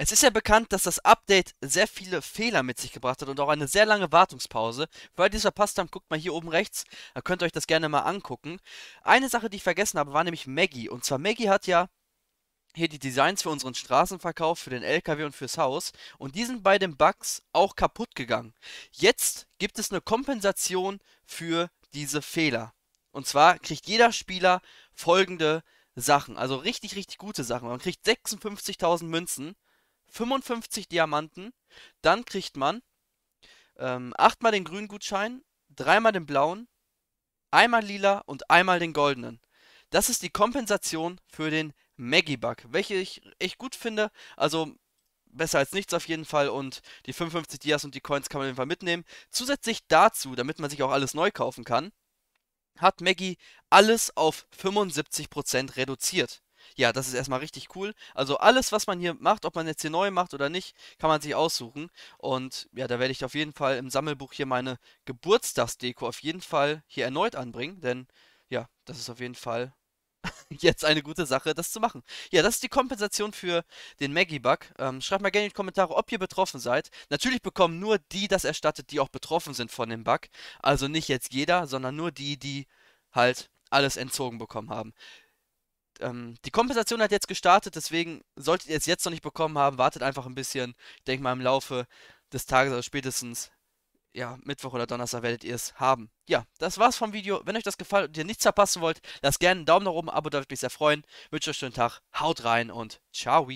Es ist ja bekannt, dass das Update sehr viele Fehler mit sich gebracht hat und auch eine sehr lange Wartungspause. Für alle, die es verpasst haben, guckt mal hier oben rechts, da könnt ihr euch das gerne mal angucken. Eine Sache, die ich vergessen habe, war nämlich Maggie. Und zwar Maggie hat ja hier die Designs für unseren Straßenverkauf, für den LKW und fürs Haus. Und die sind bei den Bugs auch kaputt gegangen. Jetzt gibt es eine Kompensation für diese Fehler. Und zwar kriegt jeder Spieler folgende Sachen, also richtig, richtig gute Sachen. Man kriegt 56.000 Münzen. 55 Diamanten, dann kriegt man 8-mal den grünen Gutschein, 3-mal den blauen, einmal lila und einmal den goldenen. Das ist die Kompensation für den Maggie-Bug, welche ich echt gut finde, also besser als nichts auf jeden Fall, und die 55 Dias und die Coins kann man auf jeden Fall mitnehmen. Zusätzlich dazu, damit man sich auch alles neu kaufen kann, hat Maggie alles auf 75% reduziert. Ja, das ist erstmal richtig cool. Also alles, was man hier macht, ob man jetzt hier neu macht oder nicht, kann man sich aussuchen. Und ja, da werde ich auf jeden Fall im Sammelbuch hier meine Geburtstagsdeko auf jeden Fall hier erneut anbringen. Denn ja, das ist auf jeden Fall jetzt eine gute Sache, das zu machen. Ja, das ist die Kompensation für den Maggie-Bug. Schreibt mal gerne in die Kommentare, ob ihr betroffen seid. Natürlich bekommen nur die das erstattet, die auch betroffen sind von dem Bug. Also nicht jetzt jeder, sondern nur die, die halt alles entzogen bekommen haben. Die Kompensation hat jetzt gestartet, deswegen solltet ihr es jetzt noch nicht bekommen haben, wartet einfach ein bisschen. Ich denke mal im Laufe des Tages, also spätestens ja, Mittwoch oder Donnerstag werdet ihr es haben. Ja, das war's vom Video. Wenn euch das gefallen und ihr nichts verpassen wollt, lasst gerne einen Daumen nach oben, ein Abo, da würde ich mich sehr freuen. Ich wünsche euch einen schönen Tag, haut rein und ciao!